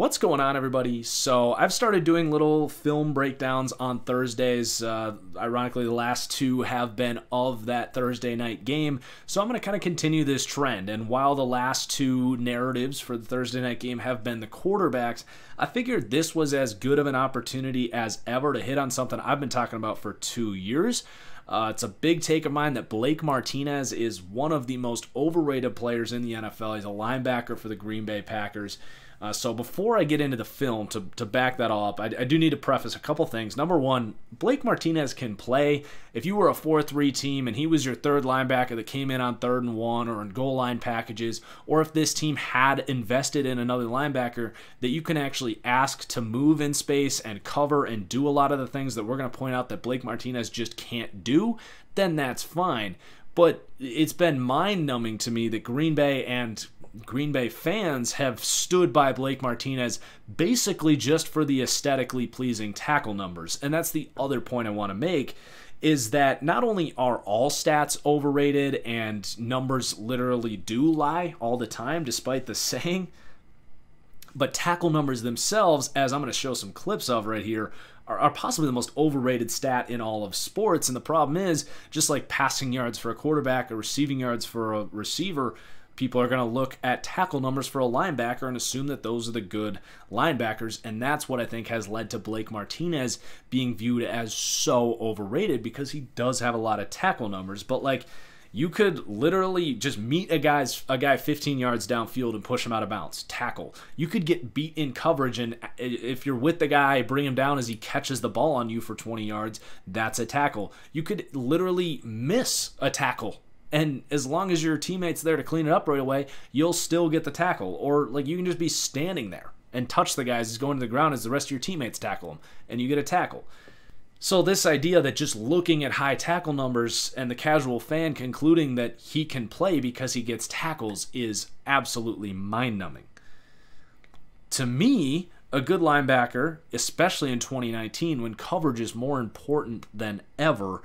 What's going on, everybody? So I've started doing little film breakdowns on Thursdays. Ironically, the last two have been of that Thursday night game. So I'm going to kind of continue this trend. And while the last two narratives for the Thursday night game have been the quarterbacks, I figured this was as good of an opportunity as ever to hit on something I've been talking about for 2 years. It's a big take of mine that Blake Martinez is one of the most overrated players in the NFL. He's a linebacker for the Green Bay Packers. So before I get into the film, to back that all up, I do need to preface a couple things. Number one, Blake Martinez can play. If you were a 4-3 team and he was your third linebacker that came in on 3rd and 1 or in goal line packages, or if this team had invested in another linebacker that you can actually ask to move in space and cover and do a lot of the things that we're going to point out that Blake Martinez just can't do, then that's fine. But it's been mind-numbing to me that Green Bay and Green Bay fans have stood by Blake Martinez basically just for the aesthetically pleasing tackle numbers. And that's the other point I want to make, is that not only are all stats overrated and numbers literally do lie all the time despite the saying, but tackle numbers themselves, as I'm going to show some clips of right here, are possibly the most overrated stat in all of sports. And the problem is, just like passing yards for a quarterback or receiving yards for a receiver, people are going to look at tackle numbers for a linebacker and assume that those are the good linebackers. And that's what I think has led to Blake Martinez being viewed as so overrated, because he does have a lot of tackle numbers. But like, you could literally just meet a guy 15 yards downfield and push him out of bounds. Tackle. You could get beat in coverage, and if you're with the guy, bring him down as he catches the ball on you for 20 yards. That's a tackle. You could literally miss a tackle, and as long as your teammate's there to clean it up right away, you'll still get the tackle. Or like, you can just be standing there and touch the guy as he's going to the ground as the rest of your teammates tackle him, and you get a tackle. So this idea that just looking at high tackle numbers and the casual fan concluding that he can play because he gets tackles is absolutely mind-numbing. To me, a good linebacker, especially in 2019 when coverage is more important than ever,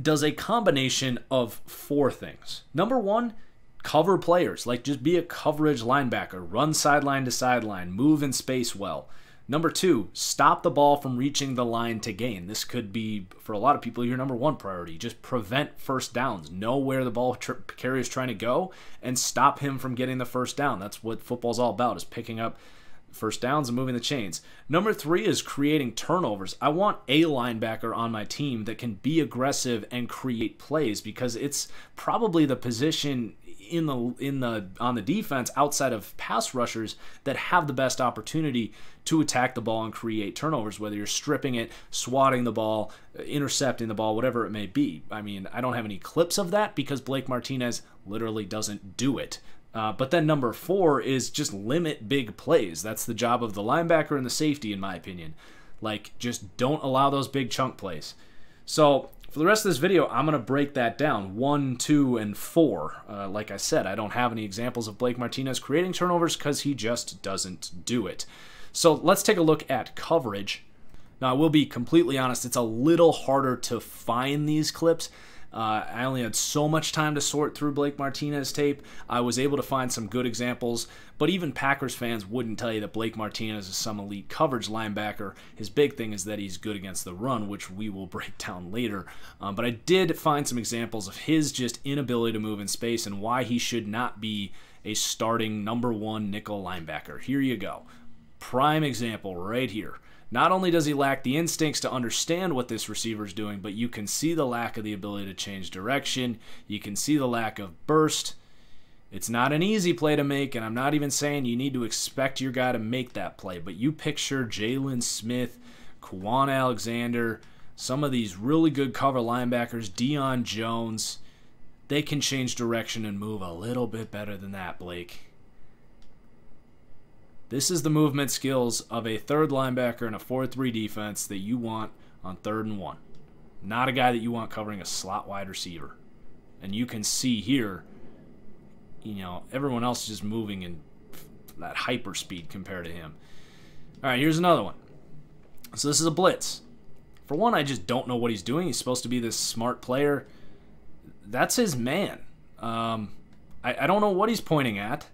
does a combination of 4 things. Number one, cover players. Like, just be a coverage linebacker. Run sideline to sideline. Move in space well. Number two, stop the ball from reaching the line to gain. This could be, for a lot of people, your number one priority. Just prevent first downs. Know where the ball carrier is trying to go and stop him from getting the first down. That's what football's all about, is picking up first downs and moving the chains. Number three is creating turnovers. I want a linebacker on my team that can be aggressive and create plays, because it's probably the position on the defense outside of pass rushers that have the best opportunity to attack the ball and create turnovers, whether you're stripping it, swatting the ball, intercepting the ball, whatever it may be. I mean, I don't have any clips of that because Blake Martinez literally doesn't do it. But then number four is just limit big plays. That's the job of the linebacker and the safety, in my opinion. Like, just don't allow those big chunk plays. So for the rest of this video, I'm going to break that down, 1, 2, and 4. Like I said, I don't have any examples of Blake Martinez creating turnovers because he just doesn't do it. So let's take a look at coverage. Now, I will be completely honest, it's a little harder to find these clips. I only had so much time to sort through Blake Martinez tape. I was able to find some good examples, but even Packers fans wouldn't tell you that Blake Martinez is some elite coverage linebacker. His big thing is that he's good against the run, which we will break down later. But I did find some examples of his just inability to move in space and why he should not be a starting number one nickel linebacker. Here you go. Prime example right here. Not only does he lack the instincts to understand what this receiver is doing, but you can see the lack of the ability to change direction. You can see the lack of burst. It's not an easy play to make, and I'm not even saying you need to expect your guy to make that play, but you picture Jalen Smith, Kwon Alexander, some of these really good cover linebackers, Deion Jones. They can change direction and move a little bit better than that, Blake. This is the movement skills of a third linebacker in a 4-3 defense that you want on 3rd and 1. Not a guy that you want covering a slot wide receiver. And you can see here, you know, everyone else is just moving in that hyper speed compared to him. All right, here's another one. So this is a blitz. For one, I just don't know what he's doing. He's supposed to be this smart player. That's his man. I don't know what he's pointing at.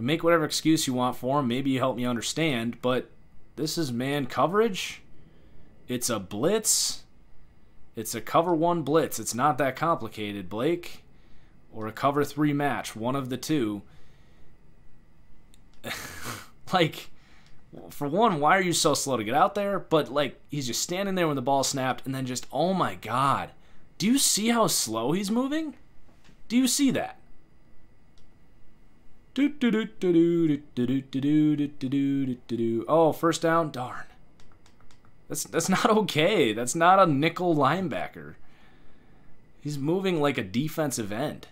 can make whatever excuse you want for him. Maybe you help me understand, but this is man coverage. It's a blitz. It's a cover one blitz. It's not that complicated, Blake. Or a cover three match, one of the two. Like, for one, why are you so slow to get out there? But, like, he's just standing there when the ball snapped and then just, oh my God. Do you see how slow he's moving? Do you see that? Oh, first down, darn. That's not okay. That's not a nickel linebacker. He's moving like a defensive end.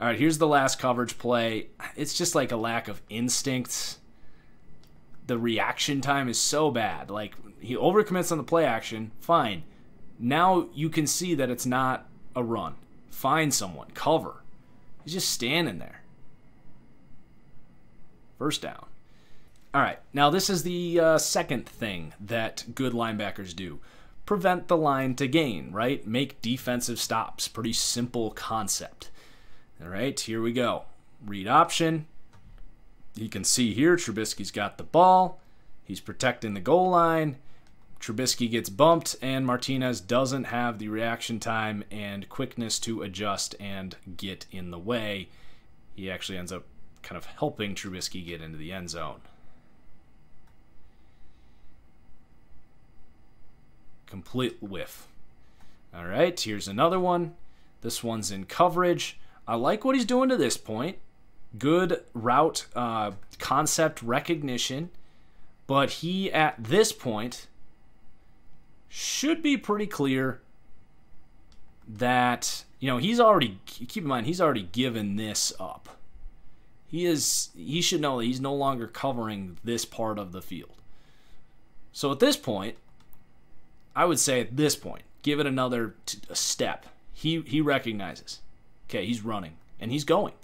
All right, here's the last coverage play. It's just like a lack of instincts. The reaction time is so bad. Like, he overcommits on the play action, fine. Now you can see that it's not a run. Find someone, cover. He's just standing there. First down. All right, now this is the second thing that good linebackers do. Prevent the line to gain, right? Make defensive stops. Pretty simple concept. All right, here we go. Read option. You can see here Trubisky's got the ball. He's protecting the goal line. Trubisky gets bumped, and Martinez doesn't have the reaction time and quickness to adjust and get in the way. He actually ends up kind of helping Trubisky get into the end zone. Complete whiff. All right, here's another one. This one's in coverage. I like what he's doing to this point. Good route concept recognition, but he at this point should be pretty clear that, you know, he's already, keep in mind, he's already given this up. He should know that he's no longer covering this part of the field. So at this point, I would say at this point, give it another step. He recognizes, okay, he's running and he's going.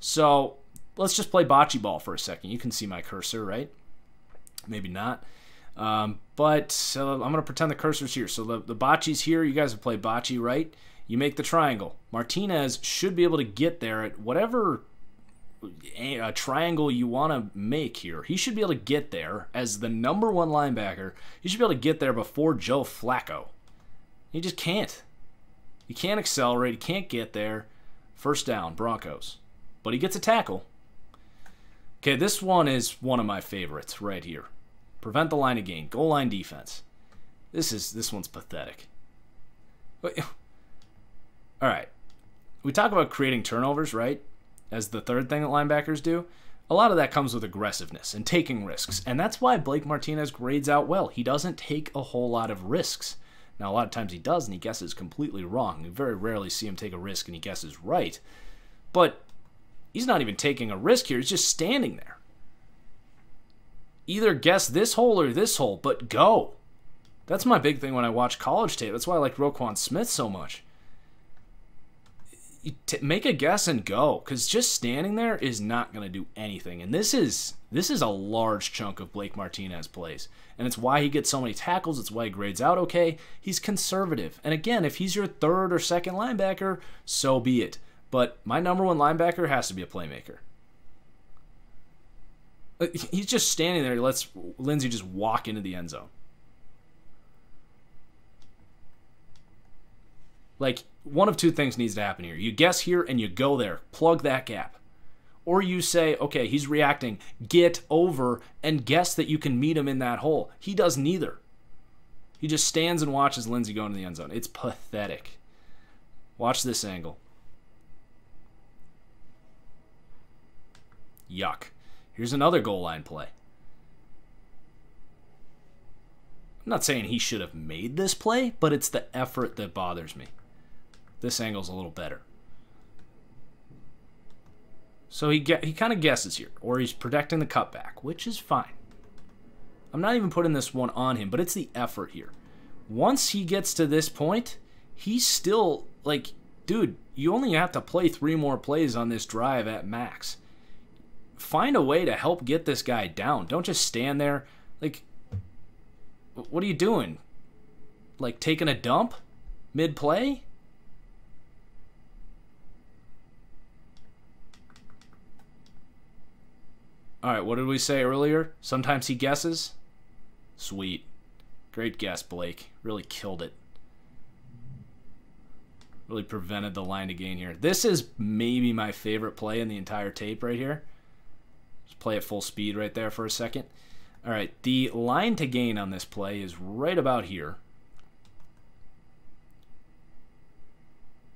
So let's just play bocce ball for a second. You can see my cursor, right? Maybe not. I'm going to pretend the cursor's here. So the bocce's here. You guys have played bocce, right? You make the triangle. Martinez should be able to get there at whatever triangle you want to make here. He should be able to get there as the number one linebacker. He should be able to get there before Joe Flacco. He just can't. He can't accelerate. He can't get there. First down, Broncos. But he gets a tackle. Okay, this one is one of my favorites right here. Prevent the line of gain. Goal line defense. This one's pathetic. But, all right. We talk about creating turnovers, right? As the third thing that linebackers do. A lot of that comes with aggressiveness and taking risks. And that's why Blake Martinez grades out well. He doesn't take a whole lot of risks. Now, a lot of times he does, and he guesses completely wrong. We very rarely see him take a risk, and he guesses right. But he's not even taking a risk here. He's just standing there. Either guess this hole or this hole, but go. That's my big thing when I watch college tape. That's why I like Roquan Smith so much. Make a guess and go, because just standing there is not going to do anything. And this is a large chunk of Blake Martinez plays. And it's why he gets so many tackles. It's why he grades out okay. He's conservative. And again, if he's your third or second linebacker, so be it. But my number one linebacker has to be a playmaker. He's just standing there. He lets Lindsey just walk into the end zone. Like, one of two things needs to happen here. You guess here and you go there. Plug that gap. Or you say, okay, he's reacting. Get over and guess that you can meet him in that hole. He does neither. He just stands and watches Lindsey go into the end zone. It's pathetic. Watch this angle. Yuck. Here's another goal line play. I'm not saying he should have made this play, but it's the effort that bothers me. This angle's a little better. So he kind of guesses here, or he's protecting the cutback, which is fine. I'm not even putting this one on him, but it's the effort here. Once he gets to this point, he's still like, dude, you only have to play 3 more plays on this drive at max. Find a way to help get this guy down. Don't just stand there. Like, what are you doing? Like, taking a dump mid-play? All right, what did we say earlier? Sometimes he guesses. Sweet. Great guess, Blake. Really killed it. Really prevented the line to gain here. This is maybe my favorite play in the entire tape right here. Just play at full speed right there for a second. All right, the line to gain on this play is right about here.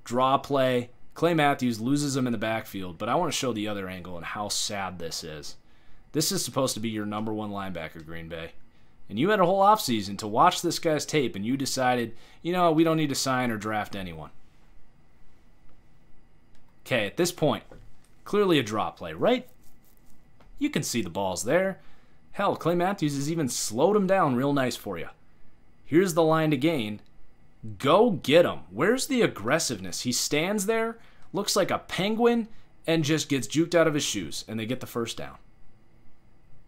Draw play. Clay Matthews loses him in the backfield, but I want to show the other angle and how sad this is. This is supposed to be your number one linebacker, Green Bay. And you had a whole offseason to watch this guy's tape, and you decided, you know, we don't need to sign or draft anyone. Okay, at this point, clearly a draw play, right? You can see the ball's there. Hell, Clay Matthews has even slowed him down real nice for you. Here's the line to gain. Go get him. Where's the aggressiveness? He stands there, looks like a penguin, and just gets juked out of his shoes, and they get the first down.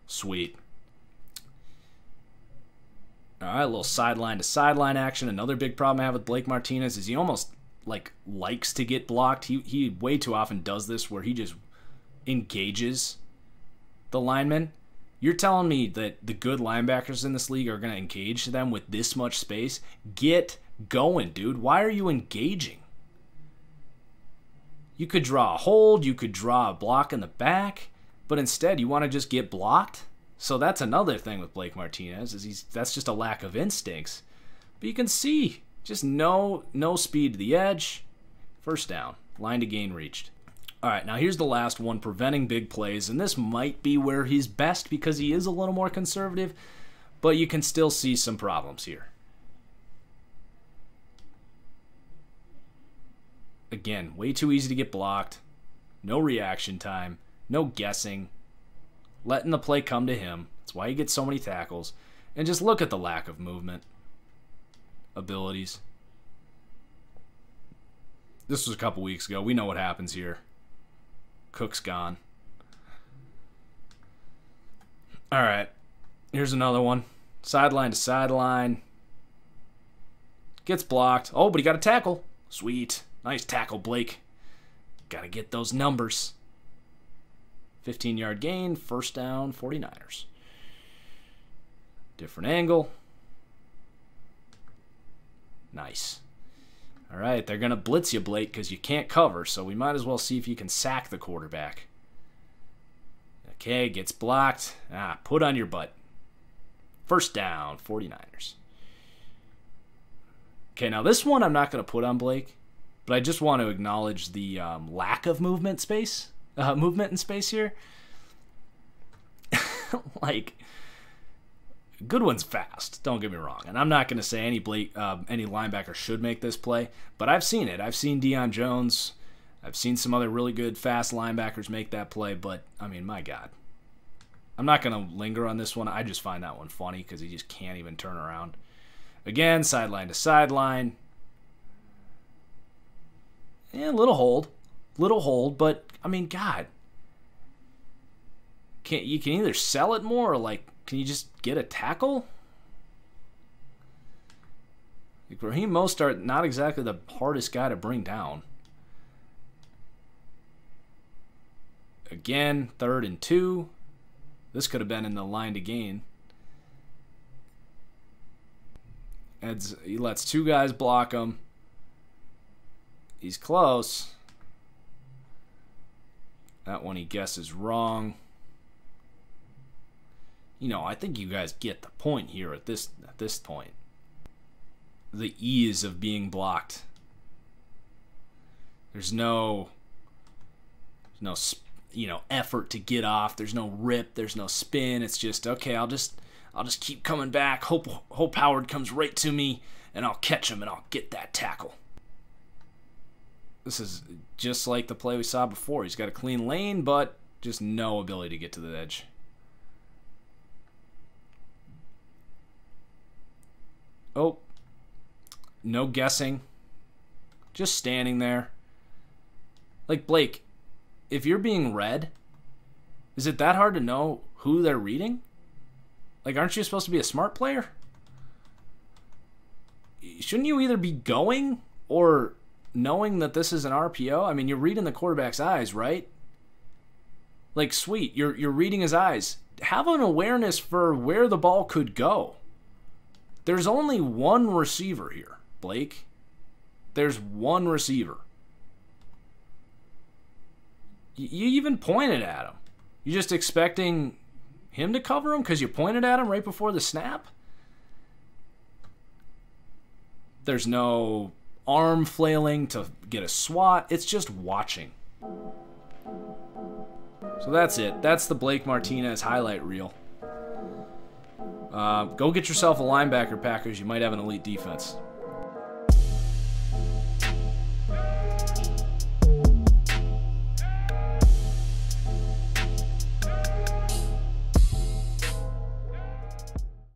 Sweet. All right, a little sideline-to-sideline action. Another big problem I have with Blake Martinez is he almost likes to get blocked. He way too often does this where he just engages the lineman. You're telling me that the good linebackers in this league are going to engage them with this much space? Get going, dude. Why are you engaging? You could draw a hold. You could draw a block in the back. But instead, you want to just get blocked? So that's another thing with Blake Martinez, is that's just a lack of instincts. But you can see, just no speed to the edge. First down. Line to gain reached. All right, now here's the last one, preventing big plays. And this might be where he's best because he is a little more conservative. But you can still see some problems here. Again, way too easy to get blocked. No reaction time. No guessing. Letting the play come to him. That's why he gets so many tackles. And just look at the lack of movement abilities. This was a couple weeks ago. We know what happens here. Cook's gone. All right. Here's another one. Sideline to sideline. Gets blocked. Oh, but he got a tackle. Sweet. Nice tackle, Blake. Got to get those numbers. 15-yard gain. First down, 49ers. Different angle. Nice. All right, they're going to blitz you, Blake, because you can't cover, so we might as well see if you can sack the quarterback. Okay, gets blocked. Ah, put on your butt. First down, 49ers. Okay, now this one I'm not going to put on Blake, but I just want to acknowledge the lack of movement in space here. Like, Goodwin's fast, don't get me wrong, and I'm not going to say any linebacker should make this play, but I've seen it. I've seen Deion Jones. I've seen some other really good fast linebackers make that play, but, I mean, my God. I'm not going to linger on this one. I just find that one funny because he just can't even turn around. Again, sideline to sideline. And little hold. Little hold, but, I mean, God. You can either sell it more or, like, can you just get a tackle? Like Raheem Mostert, not exactly the hardest guy to bring down. Again, 3rd and 2. This could have been in the line to gain. He lets two guys block him. He's close. That one he guesses wrong. You know, I think you guys get the point here at this point. The ease of being blocked. There's no you know, effort to get off. There's no rip. There's no spin. It's just, okay, I'll just keep coming back. Hope Howard comes right to me, and I'll catch him, and I'll get that tackle. This is just like the play we saw before. He's got a clean lane, but just no ability to get to the edge. Oh, no guessing. Just standing there. Like, Blake, if you're being read, is it that hard to know who they're reading? Like, aren't you supposed to be a smart player? Shouldn't you either be going or knowing that this is an RPO? I mean, you're reading the quarterback's eyes, right? Like, sweet, you're reading his eyes. Have an awareness for where the ball could go. There's only one receiver here, Blake. There's one receiver. You even pointed at him. You're just expecting him to cover him because you pointed at him right before the snap? There's no arm flailing to get a swat. It's just watching. So that's it. That's the Blake Martinez highlight reel. Go get yourself a linebacker, Packers. You might have an elite defense.